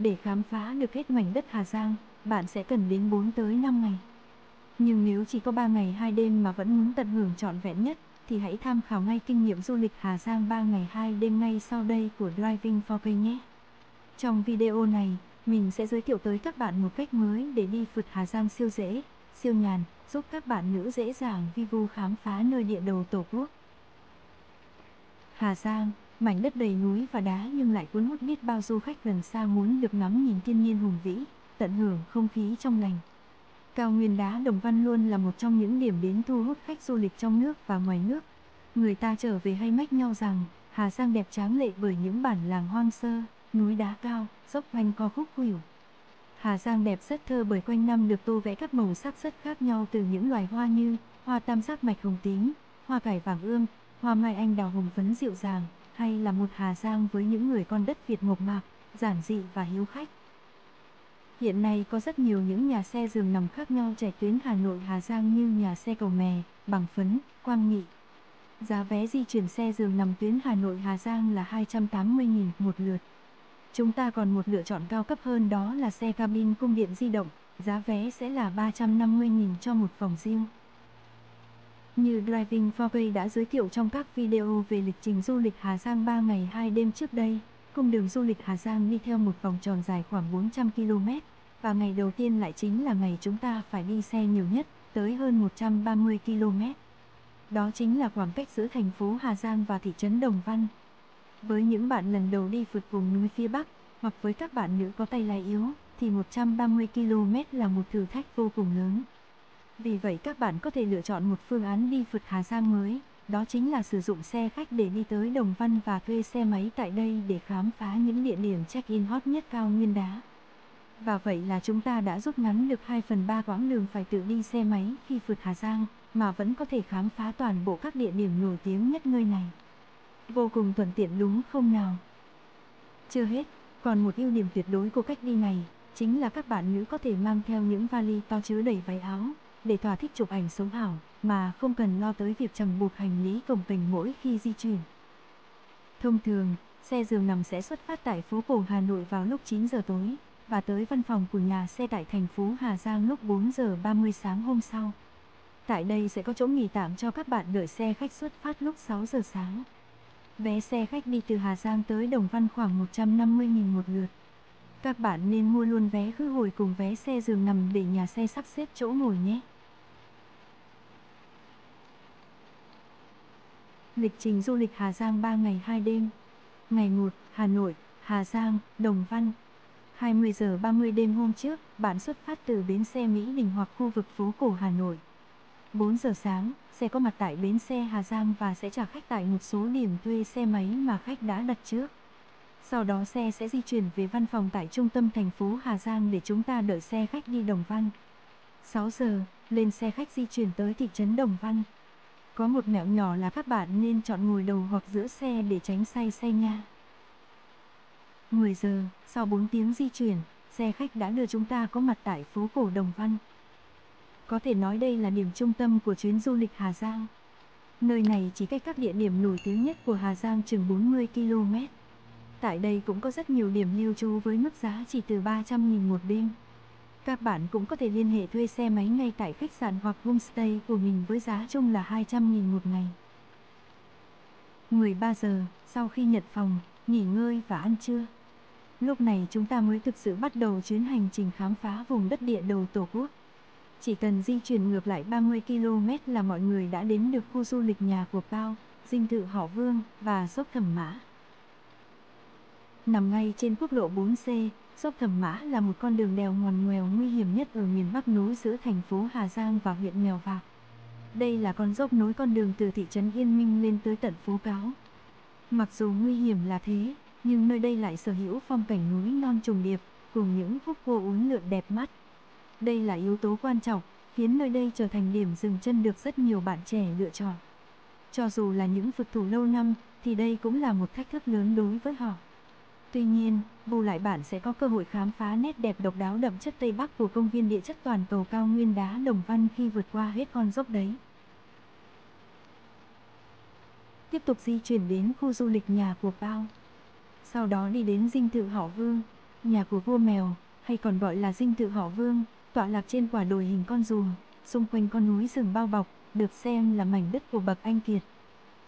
Để khám phá được hết mảnh đất Hà Giang, bạn sẽ cần đến 4 tới 5 ngày. Nhưng nếu chỉ có 3 ngày 2 đêm mà vẫn muốn tận hưởng trọn vẹn nhất, thì hãy tham khảo ngay kinh nghiệm du lịch Hà Giang 3 ngày 2 đêm ngay sau đây của Driving 4K nhé. Trong video này, mình sẽ giới thiệu tới các bạn một cách mới để đi phượt Hà Giang siêu dễ, siêu nhàn, giúp các bạn nữ dễ dàng vi vu khám phá nơi địa đầu Tổ quốc. Hà Giang, mảnh đất đầy núi và đá nhưng lại cuốn hút biết bao du khách gần xa muốn được ngắm nhìn thiên nhiên hùng vĩ, tận hưởng không khí trong lành. Cao nguyên đá Đồng Văn luôn là một trong những điểm đến thu hút khách du lịch trong nước và ngoài nước. Người ta trở về hay mách nhau rằng Hà Giang đẹp tráng lệ bởi những bản làng hoang sơ, núi đá cao, dốc quanh co khúc khuỷu. Hà Giang đẹp rất thơ bởi quanh năm được tô vẽ các màu sắc rất khác nhau từ những loài hoa như hoa tam giác mạch hồng tím, hoa cải vàng ươm, hoa mai anh đào hồng phấn dịu dàng, hay là một Hà Giang với những người con đất Việt mộc mạc, giản dị và hiếu khách. Hiện nay có rất nhiều những nhà xe giường nằm khác nhau chạy tuyến Hà Nội Hà Giang như nhà xe Cầu Mè, Bằng Phấn, Quang Nghị. Giá vé di chuyển xe giường nằm tuyến Hà Nội Hà Giang là 280.000 một lượt. Chúng ta còn một lựa chọn cao cấp hơn đó là xe cabin cung điện di động, giá vé sẽ là 350.000 cho một phòng riêng. Như Driving 4K đã giới thiệu trong các video về lịch trình du lịch Hà Giang 3 ngày 2 đêm trước đây, cung đường du lịch Hà Giang đi theo một vòng tròn dài khoảng 400 km, và ngày đầu tiên lại chính là ngày chúng ta phải đi xe nhiều nhất, tới hơn 130 km. Đó chính là khoảng cách giữa thành phố Hà Giang và thị trấn Đồng Văn. Với những bạn lần đầu đi phượt vùng núi phía Bắc, hoặc với các bạn nữ có tay lái yếu, thì 130 km là một thử thách vô cùng lớn. Vì vậy các bạn có thể lựa chọn một phương án đi phượt Hà Giang mới, đó chính là sử dụng xe khách để đi tới Đồng Văn và thuê xe máy tại đây để khám phá những địa điểm check-in hot nhất cao nguyên đá. Và vậy là chúng ta đã rút ngắn được 2/3 quãng đường phải tự đi xe máy khi phượt Hà Giang, mà vẫn có thể khám phá toàn bộ các địa điểm nổi tiếng nhất nơi này. Vô cùng thuận tiện đúng không nào? Chưa hết, còn một ưu điểm tuyệt đối của cách đi này, chính là các bạn nữ có thể mang theo những vali to chứa đầy váy áo, để thỏa thích chụp ảnh sống ảo, mà không cần lo tới việc chẳng buộc hành lý cồng kềnh mỗi khi di chuyển. Thông thường, xe giường nằm sẽ xuất phát tại phố cổ Hà Nội vào lúc 9 giờ tối, và tới văn phòng của nhà xe tại thành phố Hà Giang lúc 4 giờ 30 sáng hôm sau. Tại đây sẽ có chỗ nghỉ tạm cho các bạn đợi xe khách xuất phát lúc 6 giờ sáng. Vé xe khách đi từ Hà Giang tới Đồng Văn khoảng 150.000 một lượt. Các bạn nên mua luôn vé khứ hồi cùng vé xe giường nằm để nhà xe sắp xếp chỗ ngồi nhé. Lịch trình du lịch Hà Giang 3 ngày 2 đêm. Ngày 1, Hà Nội, Hà Giang, Đồng Văn. 20 giờ 30 đêm hôm trước, bạn xuất phát từ bến xe Mỹ Đình hoặc khu vực phố cổ Hà Nội. 4 giờ sáng, xe có mặt tại bến xe Hà Giang và sẽ trả khách tại một số điểm thuê xe máy mà khách đã đặt trước. Sau đó xe sẽ di chuyển về văn phòng tại trung tâm thành phố Hà Giang để chúng ta đợi xe khách đi Đồng Văn. 6 giờ, lên xe khách di chuyển tới thị trấn Đồng Văn. Có một mẹo nhỏ là các bạn nên chọn ngồi đầu hoặc giữa xe để tránh say xe nha. 10 giờ, sau 4 tiếng di chuyển, xe khách đã đưa chúng ta có mặt tại phố cổ Đồng Văn. Có thể nói đây là điểm trung tâm của chuyến du lịch Hà Giang. Nơi này chỉ cách các địa điểm nổi tiếng nhất của Hà Giang chừng 40 km. Tại đây cũng có rất nhiều điểm lưu trú với mức giá chỉ từ 300.000 một đêm. Các bạn cũng có thể liên hệ thuê xe máy ngay tại khách sạn hoặc homestay của mình với giá chung là 200.000 một ngày. 13 giờ, sau khi nhận phòng, nghỉ ngơi và ăn trưa. Lúc này chúng ta mới thực sự bắt đầu chuyến hành trình khám phá vùng đất địa đầu Tổ quốc. Chỉ cần di chuyển ngược lại 30 km là mọi người đã đến được khu du lịch nhà của Cao, dinh thự họ Vương và dốc Thẩm Mã. Nằm ngay trên quốc lộ 4C, dốc Thẩm Mã là một con đường đèo ngoằn ngoèo nguy hiểm nhất ở miền Bắc nối giữa thành phố Hà Giang và huyện Mèo Vạc. Đây là con dốc nối con đường từ thị trấn Yên Minh lên tới tận phố Cáo. Mặc dù nguy hiểm là thế, nhưng nơi đây lại sở hữu phong cảnh núi non trùng điệp, cùng những khúc cua uốn lượn đẹp mắt. Đây là yếu tố quan trọng, khiến nơi đây trở thành điểm dừng chân được rất nhiều bạn trẻ lựa chọn. Cho dù là những phượt thủ lâu năm, thì đây cũng là một thách thức lớn đối với họ. Tuy nhiên, bù lại bạn sẽ có cơ hội khám phá nét đẹp độc đáo đậm chất Tây Bắc của công viên địa chất toàn cầu cao nguyên đá Đồng Văn khi vượt qua hết con dốc đấy. Tiếp tục di chuyển đến khu du lịch nhà của Cao. Sau đó đi đến dinh thự họ Vương, Nhà của vua mèo, hay còn gọi là dinh thự họ Vương, tọa lạc trên quả đồi hình con rùa, xung quanh con núi rừng bao bọc, được xem là mảnh đất của bậc anh kiệt.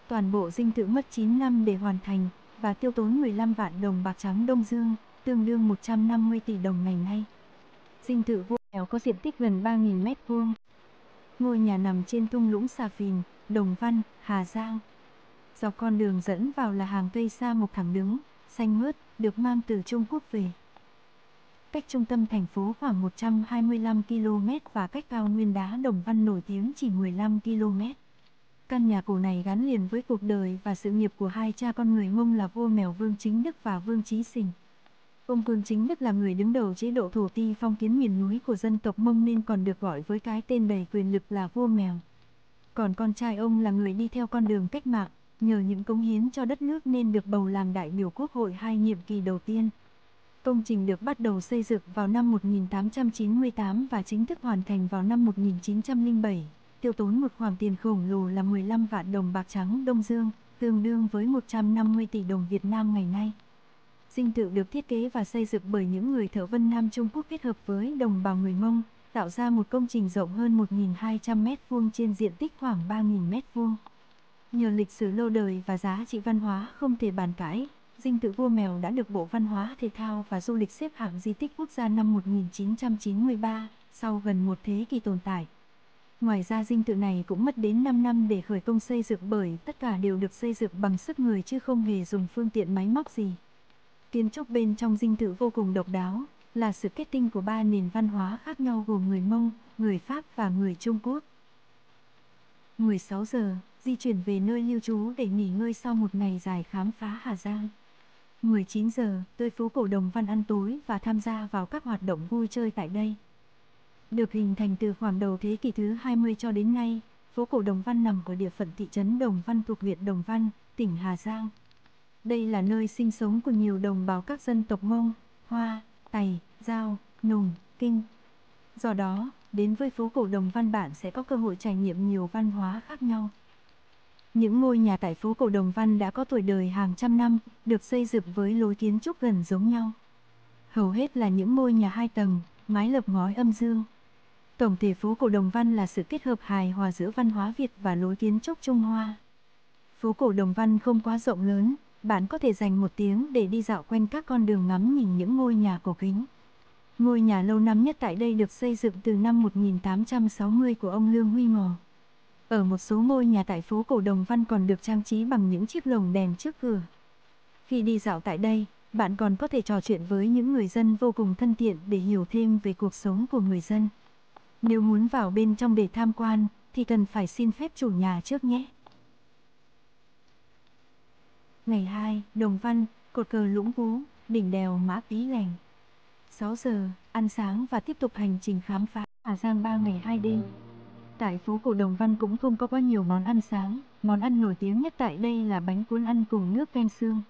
Toàn bộ dinh thự mất 9 năm để hoàn thành và tiêu tốn 15 vạn đồng bạc trắng Đông Dương, tương đương 150 tỷ đồng ngày nay. Dinh thự vua mèo có diện tích gần 3.000 m². Ngôi nhà nằm trên thung lũng Xà Phìn, Đồng Văn, Hà Giang. Dọc con đường dẫn vào là hàng cây sa mộc thẳng đứng, xanh mướt, được mang từ Trung Quốc về. Cách trung tâm thành phố khoảng 125 km và cách cao nguyên đá Đồng Văn nổi tiếng chỉ 15 km. Căn nhà cổ này gắn liền với cuộc đời và sự nghiệp của hai cha con người Mông là vua mèo Vương Chính Đức và Vương Chí Sình. Ông Vương Chính Đức là người đứng đầu chế độ thổ ti phong kiến miền núi của dân tộc Mông nên còn được gọi với cái tên đầy quyền lực là vua mèo. Còn con trai ông là người đi theo con đường cách mạng, nhờ những cống hiến cho đất nước nên được bầu làm đại biểu Quốc hội 2 nhiệm kỳ đầu tiên. Công trình được bắt đầu xây dựng vào năm 1898 và chính thức hoàn thành vào năm 1907, tiêu tốn một khoản tiền khổng lồ là 15 vạn đồng bạc trắng Đông Dương, tương đương với 150 tỷ đồng Việt Nam ngày nay. Dinh thự được thiết kế và xây dựng bởi những người thợ Vân Nam Trung Quốc kết hợp với đồng bào người Mông, tạo ra một công trình rộng hơn 1.200 m² trên diện tích khoảng 3.000 m². Nhờ lịch sử lâu đời và giá trị văn hóa không thể bàn cãi, dinh thự vua mèo đã được Bộ Văn hóa Thể thao và Du lịch xếp hạng di tích quốc gia năm 1993, sau gần một thế kỷ tồn tại. Ngoài ra dinh thự này cũng mất đến 5 năm để khởi công xây dựng bởi tất cả đều được xây dựng bằng sức người chứ không hề dùng phương tiện máy móc gì. Kiến trúc bên trong dinh thự vô cùng độc đáo, là sự kết tinh của 3 nền văn hóa khác nhau gồm người Mông, người Pháp và người Trung Quốc. 16 giờ, di chuyển về nơi lưu trú để nghỉ ngơi sau một ngày dài khám phá Hà Giang. 19 giờ, tới phố cổ Đồng Văn ăn tối và tham gia vào các hoạt động vui chơi tại đây. Được hình thành từ khoảng đầu thế kỷ thứ 20 cho đến nay, phố cổ Đồng Văn nằm ở địa phận thị trấn Đồng Văn thuộc huyện Đồng Văn, tỉnh Hà Giang. Đây là nơi sinh sống của nhiều đồng bào các dân tộc Mông, Hoa, Tày, Dao, Nùng, Kinh. Do đó, đến với phố cổ Đồng Văn bạn sẽ có cơ hội trải nghiệm nhiều văn hóa khác nhau. Những ngôi nhà tại phố cổ Đồng Văn đã có tuổi đời hàng trăm năm, được xây dựng với lối kiến trúc gần giống nhau. Hầu hết là những ngôi nhà 2 tầng, mái lợp ngói âm dương. Tổng thể phố cổ Đồng Văn là sự kết hợp hài hòa giữa văn hóa Việt và lối kiến trúc Trung Hoa. Phố cổ Đồng Văn không quá rộng lớn, bạn có thể dành 1 tiếng để đi dạo quanh các con đường ngắm nhìn những ngôi nhà cổ kính. Ngôi nhà lâu năm nhất tại đây được xây dựng từ năm 1860 của ông Lương Huy Ngò. Ở một số ngôi nhà tại phố cổ Đồng Văn còn được trang trí bằng những chiếc lồng đèn trước cửa. Khi đi dạo tại đây, bạn còn có thể trò chuyện với những người dân vô cùng thân thiện để hiểu thêm về cuộc sống của người dân. Nếu muốn vào bên trong để tham quan, thì cần phải xin phép chủ nhà trước nhé. Ngày 2, Đồng Văn, cột cờ Lũng Cú, đỉnh đèo Mã Pí Lèng. 6 giờ, ăn sáng và tiếp tục hành trình khám phá Hà Giang 3 ngày 2 đêm. Tại phố cổ Đồng Văn cũng không có quá nhiều món ăn sáng, món ăn nổi tiếng nhất tại đây là bánh cuốn ăn cùng nước canh xương.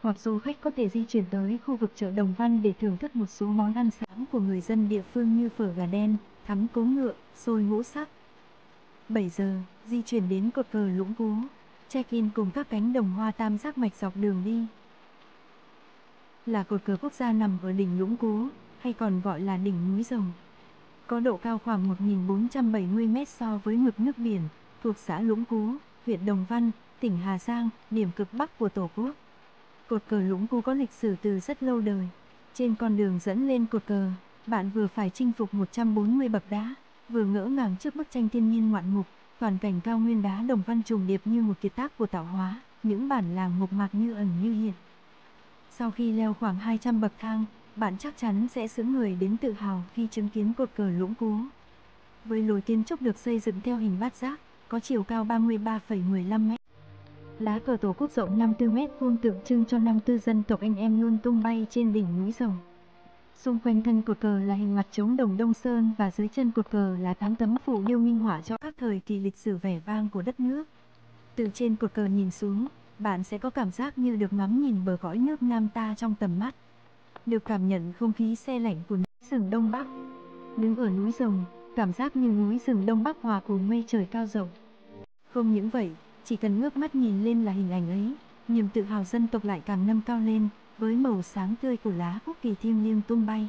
Hoặc du khách có thể di chuyển tới khu vực chợ Đồng Văn để thưởng thức một số món ăn sáng của người dân địa phương như phở gà đen, thắm cố ngựa, xôi ngũ sắc. 7 giờ, di chuyển đến cột cờ Lũng Cú, check-in cùng các cánh đồng hoa tam giác mạch dọc đường đi. Là cột cờ quốc gia nằm ở đỉnh Lũng Cú, hay còn gọi là đỉnh núi rồng. Có độ cao khoảng 1.470 m so với mực nước biển, thuộc xã Lũng Cú, huyện Đồng Văn, tỉnh Hà Giang, điểm cực bắc của Tổ quốc. Cột cờ Lũng Cú có lịch sử từ rất lâu đời. Trên con đường dẫn lên cột cờ, bạn vừa phải chinh phục 140 bậc đá, vừa ngỡ ngàng trước bức tranh thiên nhiên ngoạn mục, toàn cảnh cao nguyên đá Đồng Văn trùng điệp như một kiệt tác của tạo hóa, những bản làng mộc mạc như ẩn như hiện. Sau khi leo khoảng 200 bậc thang, bạn chắc chắn sẽ sững người đến tự hào khi chứng kiến cột cờ Lũng Cú. Với lối kiến trúc được xây dựng theo hình bát giác, có chiều cao 33,15 m. Lá cờ Tổ quốc rộng 54 m² tượng trưng cho 54 dân tộc anh em luôn tung bay trên đỉnh núi rồng. Xung quanh thân cột cờ là hình mặt trống đồng Đông Sơn và dưới chân cột cờ là 8 tấm phù điêu minh họa cho các thời kỳ lịch sử vẻ vang của đất nước. Từ trên cột cờ nhìn xuống, bạn sẽ có cảm giác như được ngắm nhìn bờ cõi nước Nam ta trong tầm mắt. Được cảm nhận không khí se lạnh của núi rừng Đông Bắc. Đứng ở núi rồng, cảm giác như núi rừng Đông Bắc hòa cùng mây trời cao rộng. Không những vậy, chỉ cần ngước mắt nhìn lên là hình ảnh ấy, niềm tự hào dân tộc lại càng nâng cao lên. với màu sáng tươi của lá quốc kỳ thiêng liêng tung bay,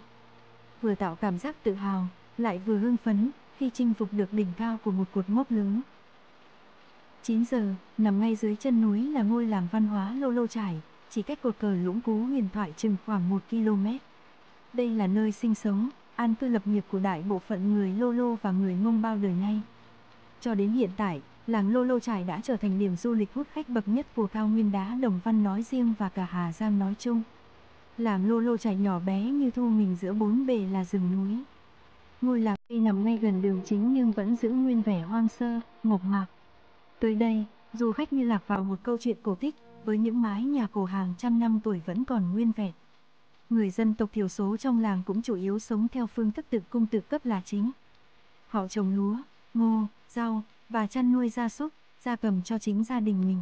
vừa tạo cảm giác tự hào, lại vừa hưng phấn khi chinh phục được đỉnh cao của một cột mốc lớn. 9 giờ, nằm ngay dưới chân núi là ngôi làng văn hóa Lô Lô Chải, chỉ cách cột cờ Lũng Cú huyền thoại chừng khoảng 1 km. Đây là nơi sinh sống, an cư lập nghiệp của đại bộ phận người Lô Lô và người Mông bao đời nay. Cho đến hiện tại, làng Lô Lô Chải đã trở thành điểm du lịch hút khách bậc nhất của cao nguyên đá Đồng Văn nói riêng và cả Hà Giang nói chung. Làng Lô Lô Chải nhỏ bé như thu mình giữa bốn bề là rừng núi. Ngôi làng tuy nằm ngay gần đường chính nhưng vẫn giữ nguyên vẻ hoang sơ, mộc mạc. Tới đây, du khách như lạc vào một câu chuyện cổ tích với những mái nhà cổ hàng trăm năm tuổi vẫn còn nguyên vẹn. Người dân tộc thiểu số trong làng cũng chủ yếu sống theo phương thức tự cung tự cấp là chính. Họ trồng lúa, ngô, rau và chăn nuôi gia súc, gia cầm cho chính gia đình mình.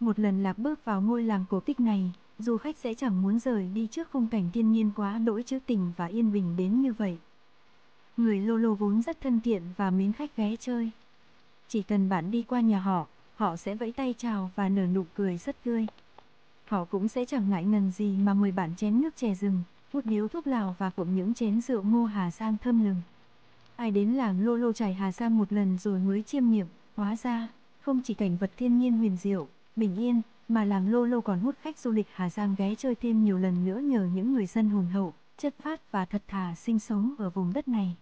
Một lần lạc bước vào ngôi làng cổ tích này, du khách sẽ chẳng muốn rời đi trước khung cảnh thiên nhiên quá đỗi trữ tình và yên bình đến như vậy. Người Lô Lô vốn rất thân thiện và mến khách ghé chơi. Chỉ cần bạn đi qua nhà họ, họ sẽ vẫy tay chào và nở nụ cười rất tươi. Họ cũng sẽ chẳng ngại ngần gì mà mời bạn chén nước chè rừng, hút điếu thuốc lào và cũng những chén rượu ngô Hà Giang thơm lừng. Ai đến làng Lô Lô Chải Hà Giang một lần rồi mới chiêm nghiệm, hóa ra, không chỉ cảnh vật thiên nhiên huyền diệu, bình yên, mà làng Lô Lô còn hút khách du lịch Hà Giang ghé chơi thêm nhiều lần nữa nhờ những người dân hồn hậu, chất phác và thật thà sinh sống ở vùng đất này.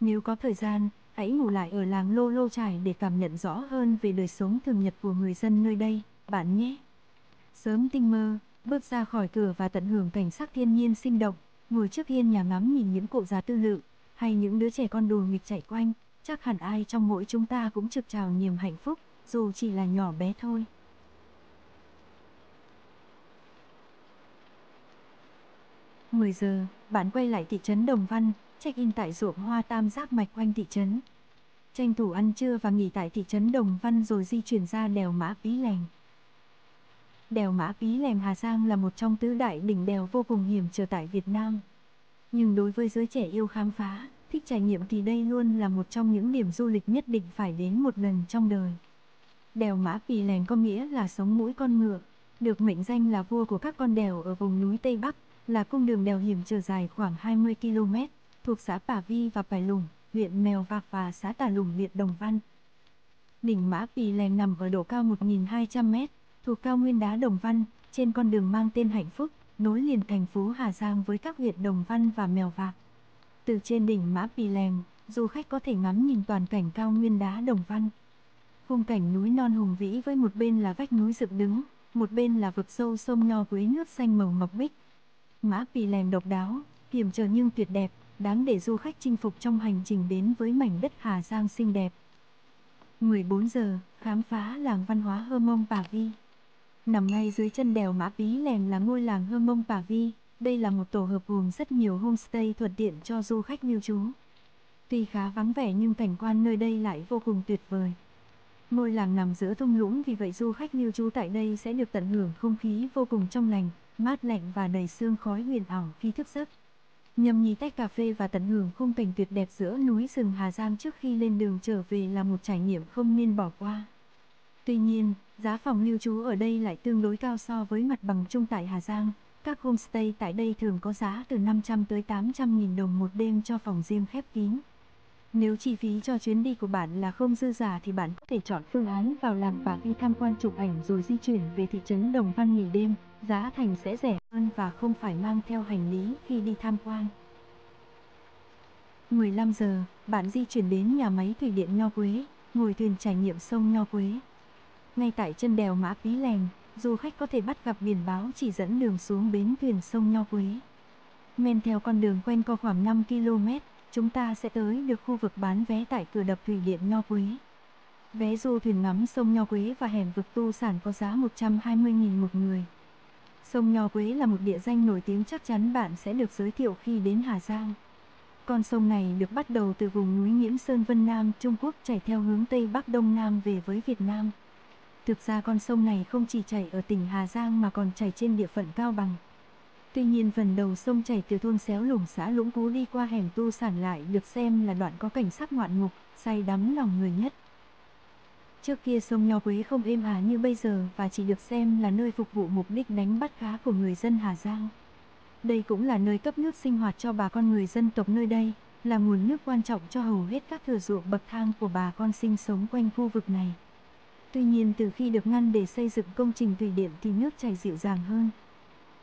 Nếu có thời gian, hãy ngủ lại ở làng Lô Lô Chải để cảm nhận rõ hơn về đời sống thường nhật của người dân nơi đây, bạn nhé. Sớm tinh mơ, bước ra khỏi cửa và tận hưởng cảnh sắc thiên nhiên sinh động, ngồi trước hiên nhà ngắm nhìn những cụ già tư lự, hay những đứa trẻ con đùa nghịch chạy quanh, chắc hẳn ai trong mỗi chúng ta cũng trực trào niềm hạnh phúc, dù chỉ là nhỏ bé thôi. Mười giờ, bạn quay lại thị trấn Đồng Văn, check-in tại ruộng hoa tam giác mạch quanh thị trấn. Tranh thủ ăn trưa và nghỉ tại thị trấn Đồng Văn rồi di chuyển ra đèo Mã Pí Lèng. Đèo Mã Pí Lèng Hà Giang là một trong tứ đại đỉnh đèo vô cùng hiểm trở tại Việt Nam. Nhưng đối với giới trẻ yêu khám phá, thích trải nghiệm thì đây luôn là một trong những điểm du lịch nhất định phải đến một lần trong đời. Đèo Mã Pí Lèng có nghĩa là sống mũi con ngựa, được mệnh danh là vua của các con đèo ở vùng núi Tây Bắc, là cung đường đèo hiểm trở dài khoảng 20 km, thuộc xã Pà Vi và Pài Lùng, huyện Mèo Vạc và xã Tà Lùng, huyện Đồng Văn. Đỉnh Mã Pí Lèng nằm ở độ cao 1.200 m, thuộc cao nguyên đá Đồng Văn, trên con đường mang tên Hạnh Phúc, nối liền thành phố Hà Giang với các huyện Đồng Văn và Mèo Vạc. Từ trên đỉnh Mã Pí Lèng, du khách có thể ngắm nhìn toàn cảnh cao nguyên đá Đồng Văn. Khung cảnh núi non hùng vĩ với một bên là vách núi dựng đứng, một bên là vực sâu sông Nho Quế nước xanh màu ngọc bích. Mã Pí Lèng độc đáo, hiểm trở nhưng tuyệt đẹp, đáng để du khách chinh phục trong hành trình đến với mảnh đất Hà Giang xinh đẹp. 14 giờ, khám phá làng văn hóa Hơ Mông Pà Vi. Nằm ngay dưới chân đèo Mã Pí Lèng là ngôi làng Hơ Mông Pà Vi. Đây là một tổ hợp gồm rất nhiều homestay thuận tiện cho du khách lưu trú. Tuy khá vắng vẻ nhưng cảnh quan nơi đây lại vô cùng tuyệt vời. Ngôi làng nằm giữa thung lũng, vì vậy du khách lưu trú tại đây sẽ được tận hưởng không khí vô cùng trong lành, mát lạnh và đầy sương khói huyền ảo khi thức giấc. Nhâm nhi tách cà phê và tận hưởng khung cảnh tuyệt đẹp giữa núi rừng Hà Giang trước khi lên đường trở về là một trải nghiệm không nên bỏ qua. Tuy nhiên, giá phòng lưu trú ở đây lại tương đối cao so với mặt bằng chung tại Hà Giang. Các homestay tại đây thường có giá từ 500 tới 800.000 đồng một đêm cho phòng riêng khép kín. Nếu chi phí cho chuyến đi của bạn là không dư giả thì bạn có thể chọn phương án vào làng và đi tham quan chụp ảnh rồi di chuyển về thị trấn Đồng Văn nghỉ đêm. Giá thành sẽ rẻ hơn và không phải mang theo hành lý khi đi tham quan. 15 giờ, bạn di chuyển đến nhà máy thủy điện Nho Quế, ngồi thuyền trải nghiệm sông Nho Quế. Ngay tại chân đèo Mã Pí Lèng, du khách có thể bắt gặp biển báo chỉ dẫn đường xuống bến thuyền sông Nho Quế. Men theo con đường quanh co khoảng 5 km, chúng ta sẽ tới được khu vực bán vé tại cửa đập thủy điện Nho Quế. Vé du thuyền ngắm sông Nho Quế và hẻm vực Tu Sản có giá 120.000 một người. Sông Nho Quế là một địa danh nổi tiếng, chắc chắn bạn sẽ được giới thiệu khi đến Hà Giang. Con sông này được bắt đầu từ vùng núi Nghiễm Sơn Vân Nam, Trung Quốc, chảy theo hướng Tây Bắc Đông Nam về với Việt Nam. Thực ra con sông này không chỉ chảy ở tỉnh Hà Giang mà còn chảy trên địa phận Cao Bằng. Tuy nhiên, phần đầu sông chảy từ thôn Xéo Lủng, xã Lũng Cú đi qua hẻm Tu Sản lại được xem là đoạn có cảnh sắc ngoạn mục, say đắm lòng người nhất. Trước kia sông Nho Quế không êm ả như bây giờ và chỉ được xem là nơi phục vụ mục đích đánh bắt cá của người dân Hà Giang. Đây cũng là nơi cấp nước sinh hoạt cho bà con người dân tộc nơi đây, là nguồn nước quan trọng cho hầu hết các thửa ruộng bậc thang của bà con sinh sống quanh khu vực này. Tuy nhiên từ khi được ngăn để xây dựng công trình thủy điện thì nước chảy dịu dàng hơn.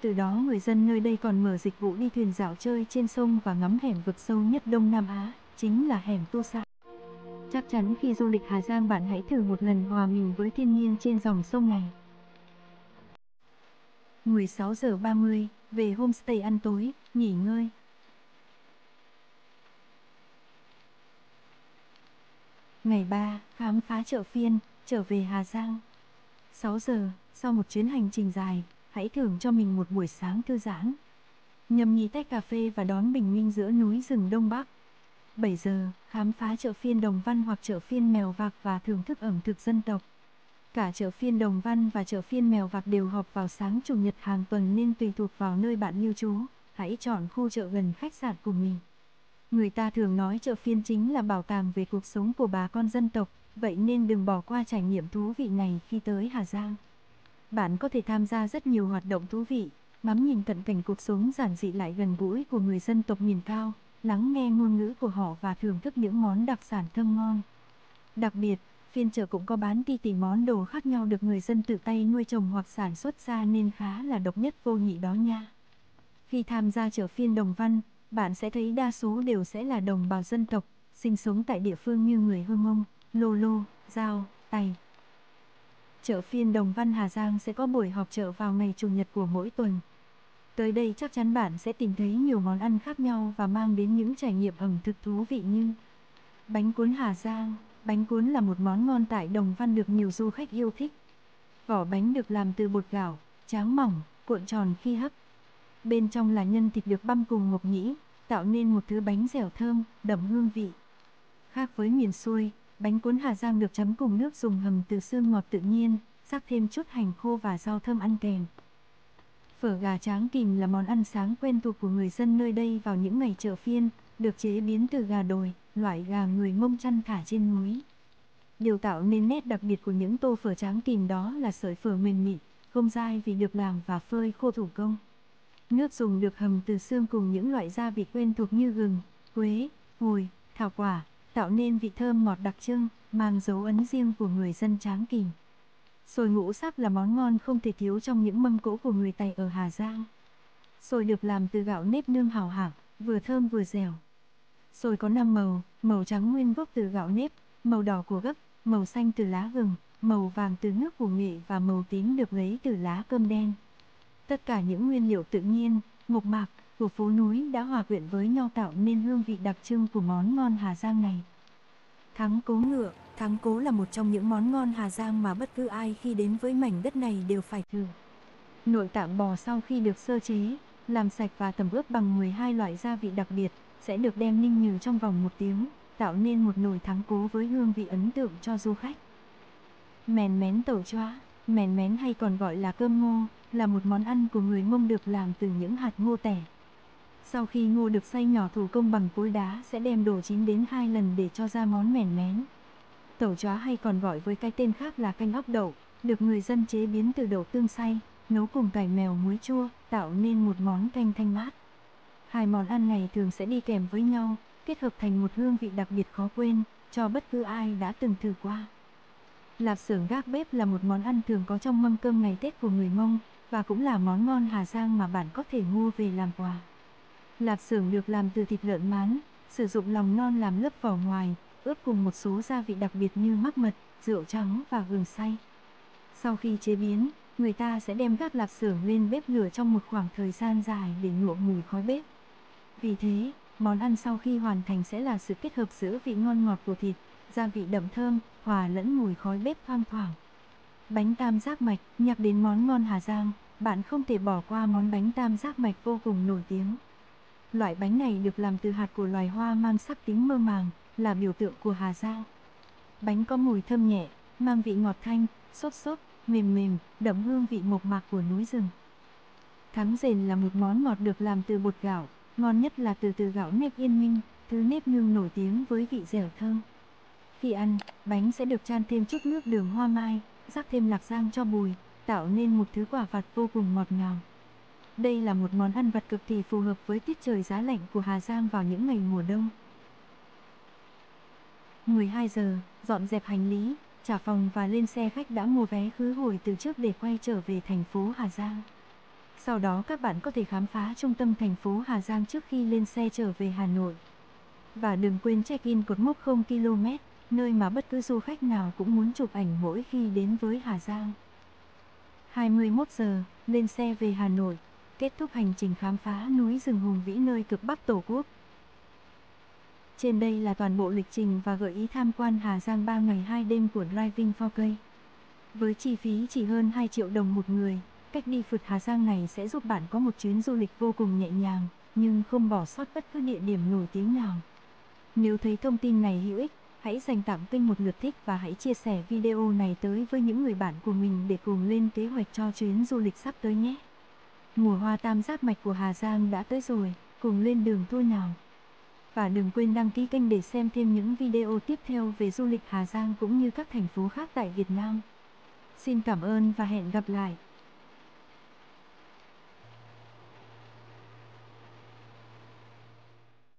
Từ đó người dân nơi đây còn mở dịch vụ đi thuyền dạo chơi trên sông và ngắm hẻm vực sâu nhất Đông Nam Á, chính là hẻm Tu Sản. Chắc chắn khi du lịch Hà Giang bạn hãy thử một lần hòa mình với thiên nhiên trên dòng sông này. 16:30, về homestay ăn tối, nghỉ ngơi. Ngày 3, khám phá chợ phiên, trở về Hà Giang. 6 giờ, sau một chuyến hành trình dài, hãy thưởng cho mình một buổi sáng thư giãn. Nhâm nhi tách cà phê và đón bình minh giữa núi rừng Đông Bắc. 7 giờ, khám phá chợ phiên Đồng Văn hoặc chợ phiên Mèo Vạc và thưởng thức ẩm thực dân tộc. Cả chợ phiên Đồng Văn và chợ phiên Mèo Vạc đều họp vào sáng Chủ nhật hàng tuần nên tùy thuộc vào nơi bạn lưu trú, hãy chọn khu chợ gần khách sạn của mình. Người ta thường nói chợ phiên chính là bảo tàng về cuộc sống của bà con dân tộc, vậy nên đừng bỏ qua trải nghiệm thú vị này khi tới Hà Giang. Bạn có thể tham gia rất nhiều hoạt động thú vị, ngắm nhìn tận cảnh cuộc sống giản dị lại gần gũi của người dân tộc miền cao, lắng nghe ngôn ngữ của họ và thưởng thức những món đặc sản thơm ngon. Đặc biệt, phiên chợ cũng có bán ti tỉ món đồ khác nhau được người dân tự tay nuôi trồng hoặc sản xuất ra nên khá là độc nhất vô nhị đó nha. Khi tham gia chợ phiên Đồng Văn, bạn sẽ thấy đa số đều sẽ là đồng bào dân tộc, sinh sống tại địa phương như người Hơ Mông, Lô Lô, Dao, Tày. Chợ phiên Đồng Văn Hà Giang sẽ có buổi họp chợ vào ngày Chủ nhật của mỗi tuần. Tới đây chắc chắn bạn sẽ tìm thấy nhiều món ăn khác nhau và mang đến những trải nghiệm ẩm thực thú vị như bánh cuốn Hà Giang. Bánh cuốn là một món ngon tại Đồng Văn được nhiều du khách yêu thích. Vỏ bánh được làm từ bột gạo, tráng mỏng, cuộn tròn khi hấp. Bên trong là nhân thịt được băm cùng mộc nhĩ, tạo nên một thứ bánh dẻo thơm, đậm hương vị. Khác với miền xuôi, bánh cuốn Hà Giang được chấm cùng nước dùng hầm từ xương ngọt tự nhiên, rắc thêm chút hành khô và rau thơm ăn kèm. Phở gà Tráng Kìm là món ăn sáng quen thuộc của người dân nơi đây vào những ngày chợ phiên, được chế biến từ gà đồi, loại gà người Mông chăn thả trên núi. Điều tạo nên nét đặc biệt của những tô phở Tráng Kìm đó là sợi phở mềm mịn, không dai vì được làm và phơi khô thủ công. Nước dùng được hầm từ xương cùng những loại gia vị quen thuộc như gừng, quế, hồi, thảo quả, tạo nên vị thơm ngọt đặc trưng, mang dấu ấn riêng của người dân Tráng Kìm. Xôi ngũ sắc là món ngon không thể thiếu trong những mâm cỗ của người Tày ở Hà Giang. Xôi được làm từ gạo nếp nương hào hạng, vừa thơm vừa dẻo. Xôi có 5 màu, màu trắng nguyên gốc từ gạo nếp, màu đỏ của gấc, màu xanh từ lá gừng, màu vàng từ nước củ nghệ và màu tím được lấy từ lá cơm đen. Tất cả những nguyên liệu tự nhiên, mộc mạc của phố núi đã hòa quyện với nhau tạo nên hương vị đặc trưng của món ngon Hà Giang này. Thắng cố ngựa. Thắng cố là một trong những món ngon Hà Giang mà bất cứ ai khi đến với mảnh đất này đều phải thử. Nội tạng bò sau khi được sơ chế, làm sạch và tẩm ướp bằng 12 loại gia vị đặc biệt sẽ được đem ninh nhừ trong vòng 1 tiếng, tạo nên một nồi thắng cố với hương vị ấn tượng cho du khách. Mèn mén tẩu choa. Mèn mén hay còn gọi là cơm ngô, là một món ăn của người Mông được làm từ những hạt ngô tẻ. Sau khi ngô được xay nhỏ thủ công bằng cối đá sẽ đem đổ chín đến 2 lần để cho ra món mèn mén. Tẩu chóa hay còn gọi với cái tên khác là canh óc đậu, được người dân chế biến từ đậu tương xay, nấu cùng cải mèo muối chua, tạo nên một món canh thanh mát. Hai món ăn này thường sẽ đi kèm với nhau, kết hợp thành một hương vị đặc biệt khó quên, cho bất cứ ai đã từng thử qua. Lạp xưởng gác bếp là một món ăn thường có trong mâm cơm ngày Tết của người Mông, và cũng là món ngon Hà Giang mà bạn có thể mua về làm quà. Lạp xưởng được làm từ thịt lợn mán, sử dụng lòng non làm lớp vỏ ngoài, ướp cùng một số gia vị đặc biệt như mắc mật, rượu trắng và gừng xay. Sau khi chế biến, người ta sẽ đem gác lạp xưởng lên bếp lửa trong một khoảng thời gian dài để ngụa mùi khói bếp. Vì thế, món ăn sau khi hoàn thành sẽ là sự kết hợp giữa vị ngon ngọt của thịt, gia vị đậm thơm, hòa lẫn mùi khói bếp thoang thoảng. Bánh tam giác mạch. Nhắc đến món ngon Hà Giang, bạn không thể bỏ qua món bánh tam giác mạch vô cùng nổi tiếng. Loại bánh này được làm từ hạt của loài hoa mang sắc tính mơ màng, là biểu tượng của Hà Giang. Bánh có mùi thơm nhẹ, mang vị ngọt thanh, xốp, mềm mềm, đậm hương vị mộc mạc của núi rừng. Thắng rền là một món ngọt được làm từ bột gạo, ngon nhất là từ gạo nếp Yên Minh, thứ nếp nương nổi tiếng với vị dẻo thơm. Khi ăn, bánh sẽ được chan thêm chút nước đường hoa mai, rắc thêm lạc rang cho bùi, tạo nên một thứ quả vặt vô cùng ngọt ngào. Đây là một món ăn vặt cực kỳ phù hợp với tiết trời giá lạnh của Hà Giang vào những ngày mùa đông. 12 giờ, dọn dẹp hành lý, trả phòng và lên xe khách đã mua vé khứ hồi từ trước để quay trở về thành phố Hà Giang. Sau đó các bạn có thể khám phá trung tâm thành phố Hà Giang trước khi lên xe trở về Hà Nội. Và đừng quên check-in cột mốc 0 km, nơi mà bất cứ du khách nào cũng muốn chụp ảnh mỗi khi đến với Hà Giang. 21 giờ, lên xe về Hà Nội, kết thúc hành trình khám phá núi rừng hùng vĩ nơi cực Bắc Tổ quốc. Trên đây là toàn bộ lịch trình và gợi ý tham quan Hà Giang 3 ngày 2 đêm của Driving 4K. Với chi phí chỉ hơn 2 triệu đồng một người, cách đi phượt Hà Giang này sẽ giúp bạn có một chuyến du lịch vô cùng nhẹ nhàng, nhưng không bỏ sót bất cứ địa điểm nổi tiếng nào. Nếu thấy thông tin này hữu ích, hãy dành tặng kênh một lượt thích và hãy chia sẻ video này tới với những người bạn của mình để cùng lên kế hoạch cho chuyến du lịch sắp tới nhé. Mùa hoa tam giác mạch của Hà Giang đã tới rồi, cùng lên đường tour nào. Và đừng quên đăng ký kênh để xem thêm những video tiếp theo về du lịch Hà Giang cũng như các thành phố khác tại Việt Nam. Xin cảm ơn và hẹn gặp lại.